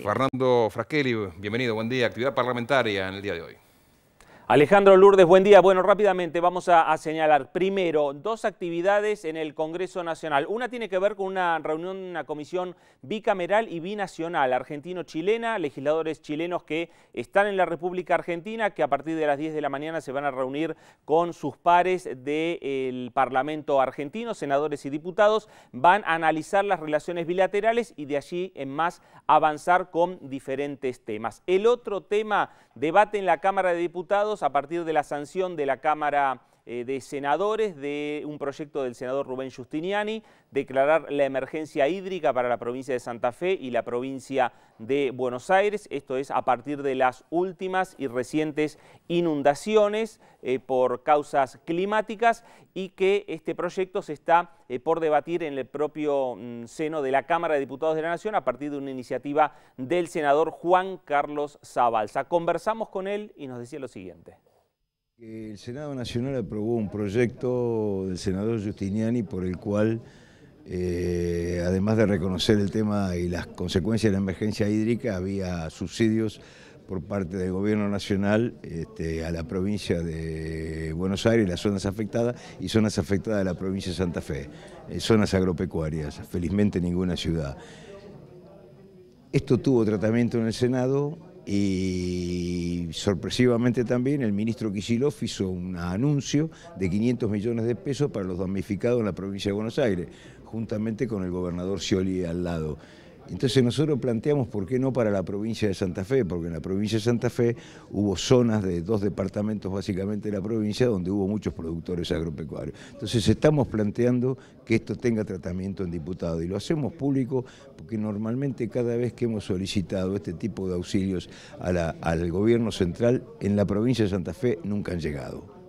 Fernando Frasquelli, bienvenido, buen día. Actividad parlamentaria en el día de hoy. Alejandro Lourdes, buen día. Bueno, rápidamente vamos a señalar primero dos actividades en el Congreso Nacional. Una tiene que ver con una reunión, una comisión bicameral y binacional, argentino-chilena, legisladores chilenos que están en la República Argentina, que a partir de las 10 de la mañana se van a reunir con sus pares del Parlamento argentino, senadores y diputados, van a analizar las relaciones bilaterales y de allí en más avanzar con diferentes temas. El otro tema, debate en la Cámara de Diputados, a partir de la sanción de la Cámara de Senadores de un proyecto del senador Rubén Giustiniani, declarar la emergencia hídrica para la provincia de Santa Fe y la provincia de Buenos Aires. Esto es a partir de las últimas y recientes inundaciones por causas climáticas, y que este proyecto se está por debatir en el propio seno de la Cámara de Diputados de la Nación a partir de una iniciativa del senador Juan Carlos Zabalza. Conversamos con él y nos decía lo siguiente. El Senado Nacional aprobó un proyecto del senador Giustiniani por el cual, además de reconocer el tema y las consecuencias de la emergencia hídrica, había subsidios por parte del Gobierno Nacional a la provincia de Buenos Aires, las zonas afectadas, y zonas afectadas de la provincia de Santa Fe, zonas agropecuarias, felizmente ninguna ciudad. Esto tuvo tratamiento en el Senado y sorpresivamente también el ministro Kicillof hizo un anuncio de 500 millones de pesos para los damnificados en la provincia de Buenos Aires, juntamente con el gobernador Scioli al lado. Entonces nosotros planteamos por qué no para la provincia de Santa Fe, porque en la provincia de Santa Fe hubo zonas de dos departamentos básicamente de la provincia donde hubo muchos productores agropecuarios. Entonces estamos planteando que esto tenga tratamiento en diputado y lo hacemos público porque normalmente cada vez que hemos solicitado este tipo de auxilios al gobierno central en la provincia de Santa Fe nunca han llegado.